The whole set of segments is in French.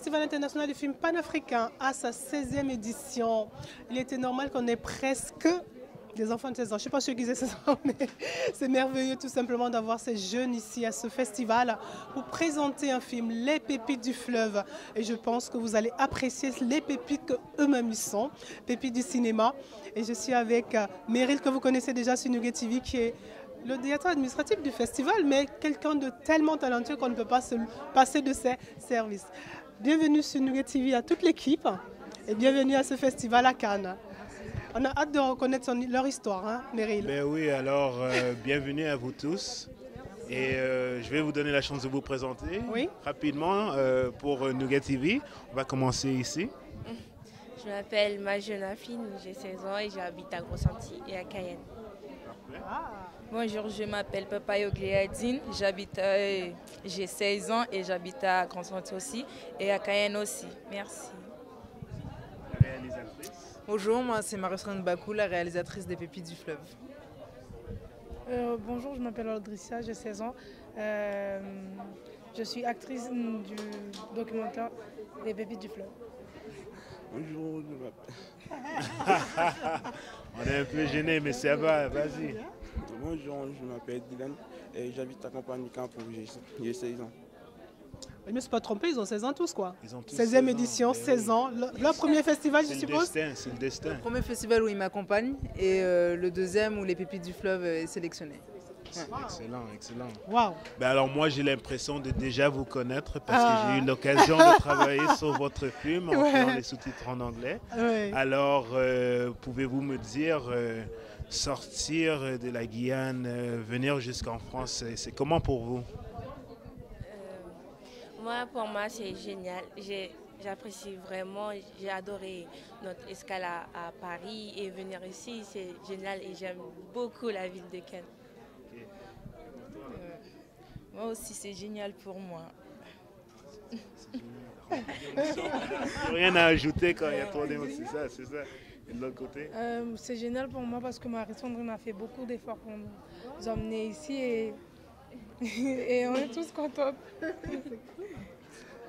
Festival International du Film Panafricain à sa 16e édition. Il était normal qu'on ait presque des enfants de 16 ans. Je ne sais pas si je disais 16 ans, mais c'est merveilleux tout simplement d'avoir ces jeunes ici à ce festival pour présenter un film, Les Pépites du fleuve. Et je pense que vous allez apprécier les pépites qu'eux-mêmes sont, pépites du cinéma. Et je suis avec Meryl, que vous connaissez déjà sur Nougat TV, qui est le directeur administratif du festival, mais quelqu'un de tellement talentueux qu'on ne peut pas se passer de ses services. Bienvenue sur Nougat TV à toute l'équipe et bienvenue à ce festival à Cannes. On a hâte de reconnaître leur histoire, hein, Meryl. Ben oui, alors bienvenue à vous tous. Et je vais vous donner la chance de vous présenter rapidement pour Nougat TV. On va commencer ici. Je m'appelle Nafline, j'ai 16 ans et j'habite à Grand-Santi et à Cayenne. Ah. Bonjour, je m'appelle Papa Yoléadine, j'ai 16 ans et j'habite à Grand-Santi aussi et à Cayenne aussi. Merci. La réalisatrice. Bonjour, moi c'est Marie-Sandrine Bacoul, la réalisatrice des Pépites du fleuve. Bonjour, je m'appelle Oldricia, j'ai 16 ans. Je suis actrice du documentaire Les Pépites du fleuve. Bonjour, je m'appelle... On est un peu gêné, mais ça va, vas-y. Bonjour, je m'appelle Dylan et j'habite à Campagne-Camp, j'ai 16 ans. Je ne me suis pas trompé, ils ont 16 ans tous quoi. Ils ont tous 16e édition, 16 ans. Leur premier festival, je suppose. C'est le destin. Le premier festival où ils m'accompagnent et le deuxième où les Pépites du fleuve est sélectionné. Ouais. Wow. Excellent, excellent. Wow. Ben alors moi j'ai l'impression de déjà vous connaître parce que j'ai eu l'occasion de travailler sur votre film en faisant les sous-titres en anglais. Ouais. Alors pouvez-vous me dire sortir de la Guyane, venir jusqu'en France, c'est comment pour vous? Moi, pour moi, c'est génial. J'apprécie vraiment. J'ai adoré notre escale à Paris et venir ici, c'est génial et j'aime beaucoup la ville de Cannes. Okay. Moi aussi, c'est génial pour moi. Rien à ajouter quand il y a trop d'émotions, c'est ça. Et de l'autre côté c'est génial pour moi parce que Marie-Sandrine a fait beaucoup d'efforts pour nous emmener ici et... et on est tous contents.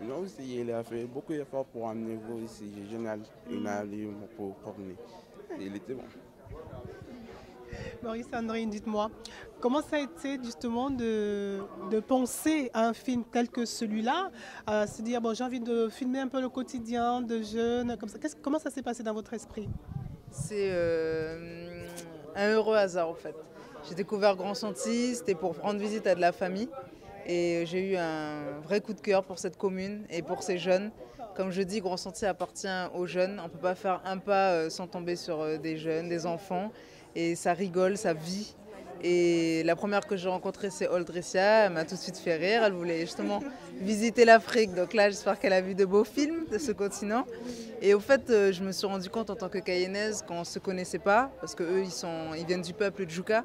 Non, aussi, il a fait beaucoup d'efforts pour amener vous ici. C'est génial. Il a allé pour promener. Il était bon. Marie-Sandrine, dites-moi, comment ça a été justement de penser à un film tel que celui-là, à se dire bon, j'ai envie de filmer un peu le quotidien de jeunes, comme ça. Comment ça s'est passé dans votre esprit? C'est un heureux hasard en fait. J'ai découvert Grand-Santi, c'était pour rendre visite à de la famille et j'ai eu un vrai coup de cœur pour cette commune et pour ces jeunes. Comme je dis, Grand-Santi appartient aux jeunes, on ne peut pas faire un pas sans tomber sur des jeunes, des enfants et ça rigole, ça vit. Et la première que j'ai rencontrée c'est Oldricia, elle m'a tout de suite fait rire, elle voulait justement visiter l'Afrique. Donc là j'espère qu'elle a vu de beaux films de ce continent. Et au fait je me suis rendu compte en tant que Cayennaise qu'on ne se connaissait pas, parce qu'eux ils viennent du peuple Ndjuka.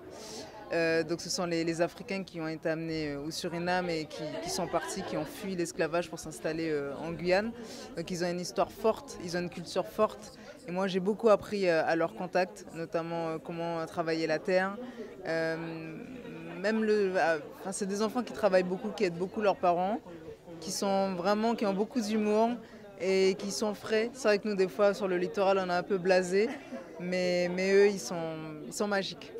Donc ce sont les Africains qui ont été amenés au Suriname et qui sont partis, qui ont fui l'esclavage pour s'installer en Guyane. Donc ils ont une histoire forte, ils ont une culture forte. Et moi j'ai beaucoup appris à leur contact, notamment comment travailler la terre. C'est des enfants qui travaillent beaucoup, qui aident beaucoup leurs parents, qui ont beaucoup d'humour et qui sont frais. C'est vrai que nous des fois sur le littoral on est un peu blasé, mais eux ils sont magiques.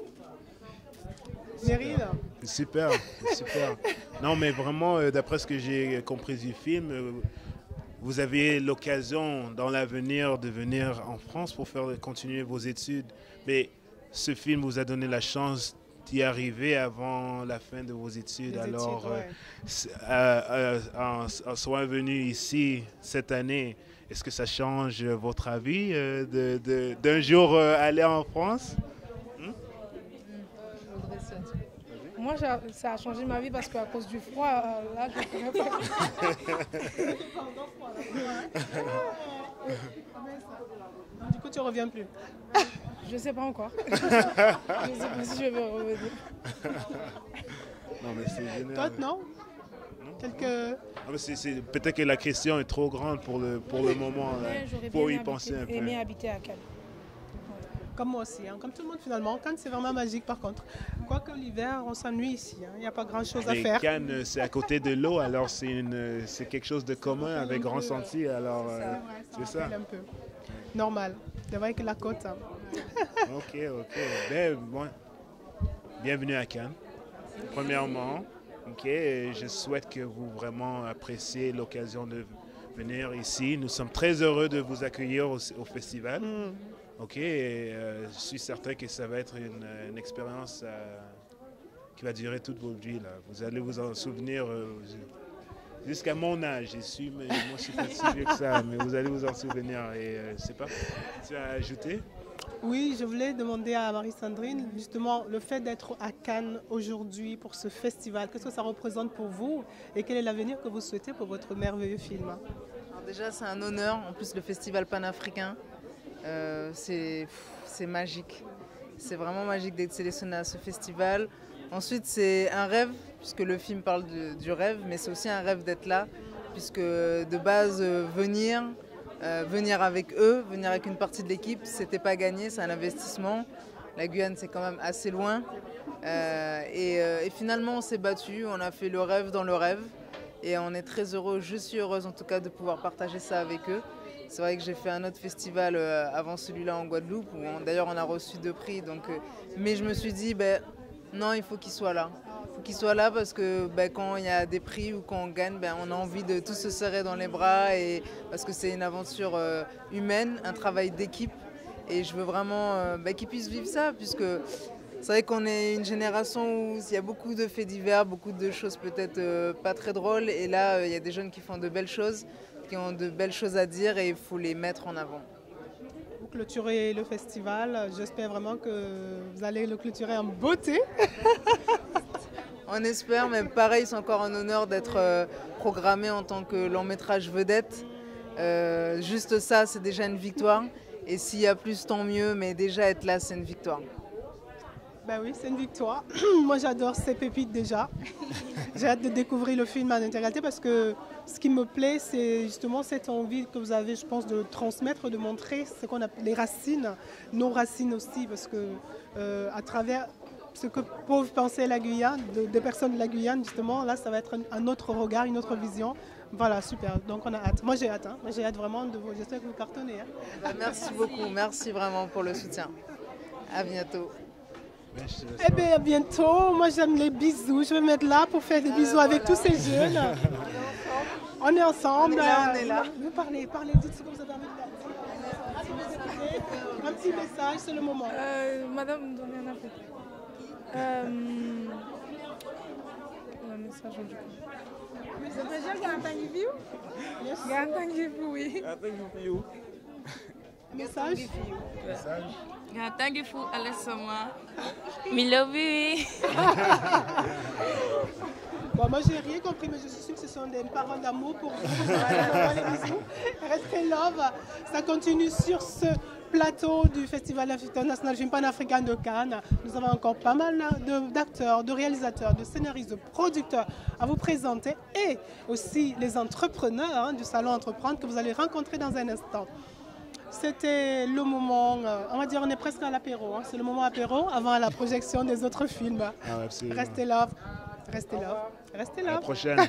Super, super. Non mais vraiment, d'après ce que j'ai compris du film, vous avez l'occasion dans l'avenir de venir en France pour continuer vos études. Mais ce film vous a donné la chance d'y arriver avant la fin de vos études. En soit venu ici cette année, est-ce que ça change votre avis d'un jour aller en France? Moi, ça a changé ma vie parce qu'à cause du froid, là, je ne pouvais pas. Du coup, tu ne reviens plus. Je ne sais pas encore. Je ne sais pas si je vais revenir. Non, mais c'est génial. Toi, non? Peut-être que la question est trop grande pour le moment. J'aurais bien aimé habiter à Cannes. comme moi aussi, hein, comme tout le monde finalement. Cannes, c'est vraiment magique par contre. Quoique l'hiver, on s'ennuie ici, hein, il n'y a pas grand-chose à faire. Cannes, c'est à côté de l'eau, alors c'est quelque chose de commun avec Grand-Santi, alors c'est ça. Un peu. Normal, devant la côte. Hein. Ok, ok. Ben, bon. Bienvenue à Cannes, premièrement. Ok, je souhaite que vous vraiment appréciez l'occasion de venir ici. Nous sommes très heureux de vous accueillir au festival. Mm. Ok, je suis certain que ça va être une expérience qui va durer toute votre vie. Là. Vous allez vous en souvenir jusqu'à mon âge. Moi, je suis pas si vieux que ça, mais vous allez vous en souvenir. Et c'est pas. Tu as ajouté? Oui, je voulais demander à Marie-Sandrine, justement, le fait d'être à Cannes aujourd'hui pour ce festival, qu'est-ce que ça représente pour vous et quel est l'avenir que vous souhaitez pour votre merveilleux film? Alors déjà, c'est un honneur, en plus le festival panafricain, c'est magique. C'est vraiment magique d'être sélectionné à ce festival. Ensuite, c'est un rêve, puisque le film parle du rêve, mais c'est aussi un rêve d'être là, puisque de base, venir avec eux, venir avec une partie de l'équipe, c'était pas gagné, c'est un investissement. La Guyane, c'est quand même assez loin. Et finalement, on s'est battu, on a fait le rêve dans le rêve. Et on est très heureux, je suis heureuse en tout cas de pouvoir partager ça avec eux. C'est vrai que j'ai fait un autre festival avant celui-là en Guadeloupe, où d'ailleurs on a reçu 2 prix. Donc, mais je me suis dit, ben, non, il faut qu'ils soient là. Il faut qu'ils soient là parce que ben, quand il y a des prix ou quand on gagne, ben, on a envie de tous se serrer dans les bras et, parce que c'est une aventure humaine, un travail d'équipe. Et je veux vraiment ben, qu'ils puissent vivre ça, puisque c'est vrai qu'on est une génération où il y a beaucoup de faits divers, beaucoup de choses peut-être pas très drôles. Et là, il y a des jeunes qui font de belles choses, qui ont de belles choses à dire et il faut les mettre en avant. Vous clôturez le festival, j'espère vraiment que vous allez le clôturer en beauté. On espère, mais pareil, c'est encore un honneur d'être programmé en tant que long métrage vedette. Juste ça, c'est déjà une victoire. Et s'il y a plus, tant mieux, mais déjà être là, c'est une victoire. Ben oui, c'est une victoire. Moi, j'adore ces pépites déjà. J'ai hâte de découvrir le film en intégralité parce que ce qui me plaît, c'est justement cette envie que vous avez, je pense, de transmettre, de montrer ce qu'on appelle les racines, nos racines aussi, parce que à travers ce que peuvent penser la Guyane, des personnes de la Guyane, justement, là, ça va être un autre regard, une autre vision. Voilà, super. Donc, on a hâte. Moi, j'ai hâte. Hein. J'ai hâte vraiment de vous. J'espère que vous cartonnez. Hein. Ben, merci beaucoup. Merci vraiment pour le soutien. À bientôt. Eh bien, à bientôt. Moi, j'aime les bisous. Je vais me mettre là pour faire des bisous avec tous ces jeunes. On est ensemble. On est là. Parlez, dites ce que vous avez envie de dire. Un petit message, c'est le moment. Madame, donnez un appel. Un message en du coup. Yes. Message? Thank you for Alessandra. Me love you. Bon, moi, j'ai rien compris, mais je suis sûre que ce sont des paroles d'amour pour vous. Voilà, les bisous. Restez love. Ça continue sur ce plateau du Festival International du Film Panafricain de Cannes. Nous avons encore pas mal d'acteurs, de réalisateurs, de scénaristes, de producteurs à vous présenter et aussi les entrepreneurs hein, du Salon Entreprendre que vous allez rencontrer dans un instant. C'était le moment, on va dire on est presque à l'apéro, hein. C'est le moment apéro avant la projection des autres films. Ah, absolument. Restez là, restez là, restez là. À la prochaine.